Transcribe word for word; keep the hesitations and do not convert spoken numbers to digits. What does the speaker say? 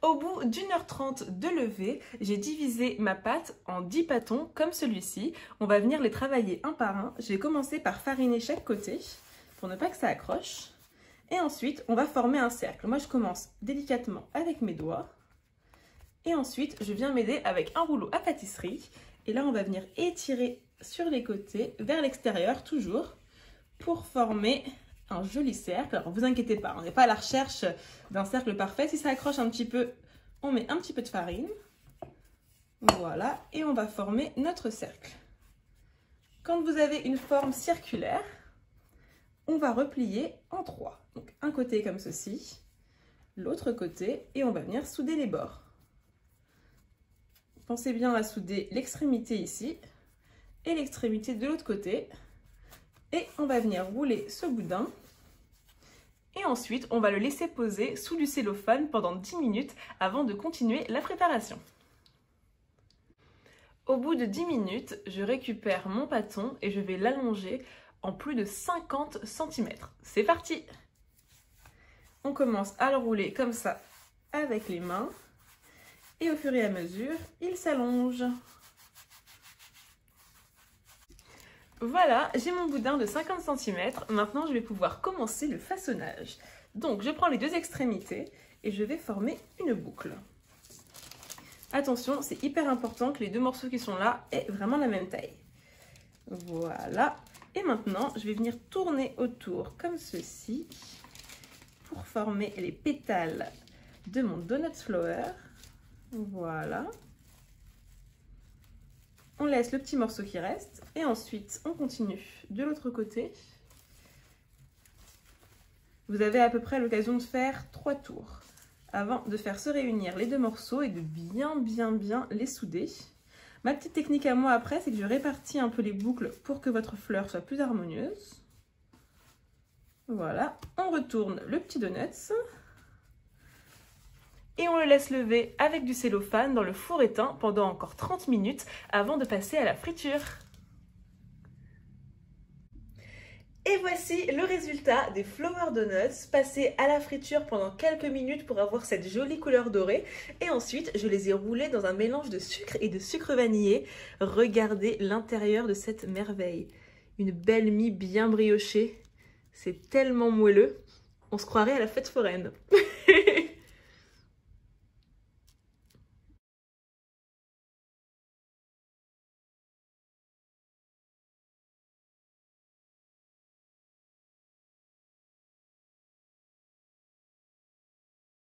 Au bout d'une heure trente de levée, j'ai divisé ma pâte en dix pâtons comme celui-ci. On va venir les travailler un par un. Je vais commencer par fariner chaque côté pour ne pas que ça accroche. Et ensuite, on va former un cercle. Moi, je commence délicatement avec mes doigts. Et ensuite, je viens m'aider avec un rouleau à pâtisserie. Et là, on va venir étirer sur les côtés, vers l'extérieur toujours, pour former un joli cercle. Alors, vous inquiétez pas, on n'est pas à la recherche d'un cercle parfait. Si ça accroche un petit peu, on met un petit peu de farine. Voilà, et on va former notre cercle. Quand vous avez une forme circulaire, on va replier en trois. Donc, un côté comme ceci, l'autre côté, et on va venir souder les bords. Pensez bien à souder l'extrémité ici et l'extrémité de l'autre côté. Et on va venir rouler ce boudin. Et ensuite, on va le laisser poser sous du cellophane pendant dix minutes avant de continuer la préparation. Au bout de dix minutes, je récupère mon pâton et je vais l'allonger en plus de cinquante centimètres. C'est parti! On commence à le rouler comme ça avec les mains. Et au fur et à mesure, il s'allonge. Voilà, j'ai mon boudin de cinquante centimètres. Maintenant, je vais pouvoir commencer le façonnage. Donc, je prends les deux extrémités et je vais former une boucle. Attention, c'est hyper important que les deux morceaux qui sont là aient vraiment la même taille. Voilà. Et maintenant, je vais venir tourner autour comme ceci pour former les pétales de mon donut flower. Voilà. On laisse le petit morceau qui reste et ensuite on continue de l'autre côté. Vous avez à peu près l'occasion de faire trois tours avant de faire se réunir les deux morceaux et de bien bien bien les souder. Ma petite technique à moi après, c'est que je répartis un peu les boucles pour que votre fleur soit plus harmonieuse. Voilà, on retourne le petit donut. Et on le laisse lever avec du cellophane dans le four éteint pendant encore trente minutes avant de passer à la friture. Et voici le résultat des Flower Donuts passés à la friture pendant quelques minutes pour avoir cette jolie couleur dorée. Et ensuite, je les ai roulés dans un mélange de sucre et de sucre vanillé. Regardez l'intérieur de cette merveille. Une belle mie bien briochée. C'est tellement moelleux. On se croirait à la fête foraine.